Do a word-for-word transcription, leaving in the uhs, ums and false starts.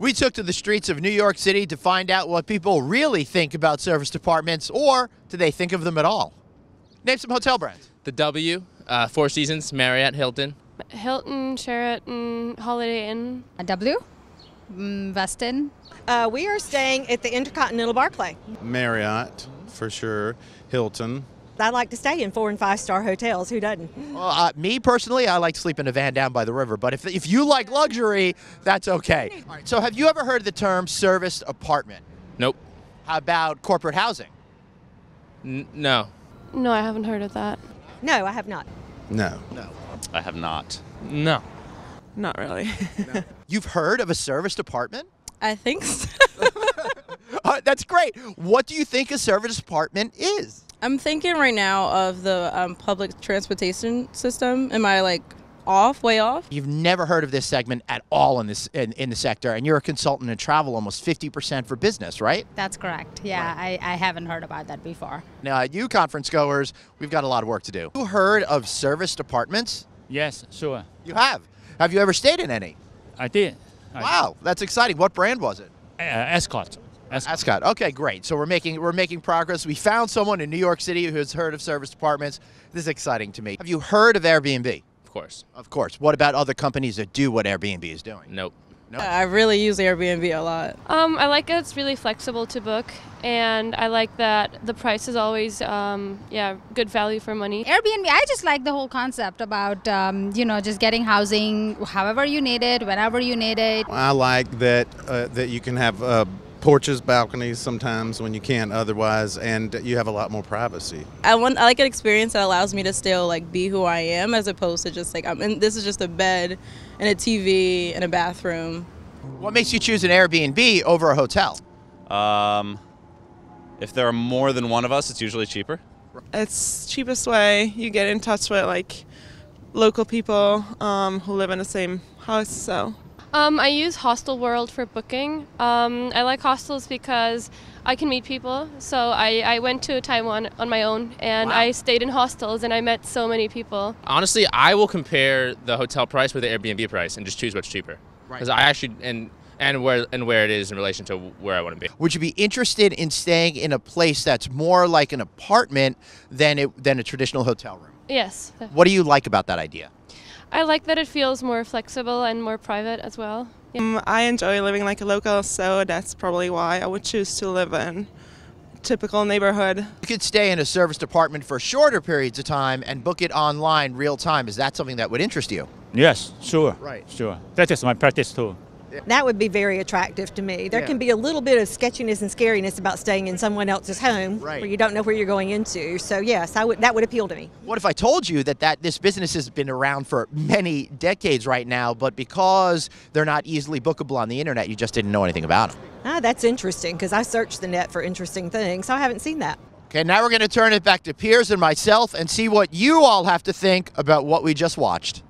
We took to the streets of New York City to find out what people really think about service departments, or do they think of them at all? Name some hotel brands. The W, uh, Four Seasons, Marriott, Hilton. Hilton, Sheraton, Holiday Inn. A W, mm, Westin. Uh, we are staying at the Intercontinental Barclay. Marriott, for sure, Hilton. I like to stay in four and five star hotels. Who doesn't? Well, uh, me personally, I like to sleep in a van down by the river. But if if you like luxury, that's okay. All right. So, have you ever heard the term serviced apartment? Nope. How about corporate housing? N no. No, I haven't heard of that. No, I have not. No. No. I have not. No. Not really. No. You've heard of a serviced apartment? I think so. uh, that's great. What do you think a serviced apartment is? I'm thinking right now of the um, public transportation system. Am I like off, way off? You've never heard of this segment at all in this in, in the sector, and you're a consultant in travel almost fifty percent for business, right? That's correct. Yeah, right. I, I haven't heard about that before. Now, you conference goers, we've got a lot of work to do. You heard of serviced apartments? Yes, sure. You have? Have you ever stayed in any? I did. I wow, did. That's exciting. What brand was it? Uh, Ascott. Ascott. Ascott. Okay, great. So we're making we're making progress. We found someone in New York City who has heard of service departments. This is exciting to me. Have you heard of Airbnb? Of course. Of course. What about other companies that do what Airbnb is doing? Nope. Nope. I really use Airbnb a lot. Um, I like that it's really flexible to book, and I like that the price is always, um, yeah, good value for money. Airbnb, I just like the whole concept about, um, you know, just getting housing however you need it, whenever you need it. I like that uh, that you can have. Uh, Porches, balconies sometimes when you can't otherwise, and you have a lot more privacy. I want I like an experience that allows me to still like be who I am, as opposed to just like I'm in, this is just a bed and a T V and a bathroom. What makes you choose an Airbnb over a hotel? Um, if there are more than one of us, it's usually cheaper. It's cheapest way. You get in touch with like local people um, who live in the same house, so. Um, I use Hostel World for booking. Um, I like hostels because I can meet people. So I, I went to Taiwan on my own, and wow. I stayed in hostels, and I met so many people. Honestly, I will compare the hotel price with the Airbnb price and just choose what's cheaper. Right. 'Cause I actually and and where and where it is in relation to where I want to be. Would you be interested in staying in a place that's more like an apartment than it than a traditional hotel room? Yes. What do you like about that idea? I like that it feels more flexible and more private as well. Yeah. Um, I enjoy living like a local, so that's probably why I would choose to live in a typical neighborhood. You could stay in a service department for shorter periods of time and book it online real time. Is that something that would interest you? Yes, sure. Right. Sure. That is my practice too. That would be very attractive to me. There yeah. can be a little bit of sketchiness and scariness about staying in someone else's home, right. where you don't know where you're going into. So yes, I would. That would appeal to me. What if I told you that that this business has been around for many decades right now, but because they're not easily bookable on the internet, you just didn't know anything about them? Ah, that's interesting, because I searched the net for interesting things, so I haven't seen that. Okay, now we're going to turn it back to Piers and myself and see what you all have to think about what we just watched.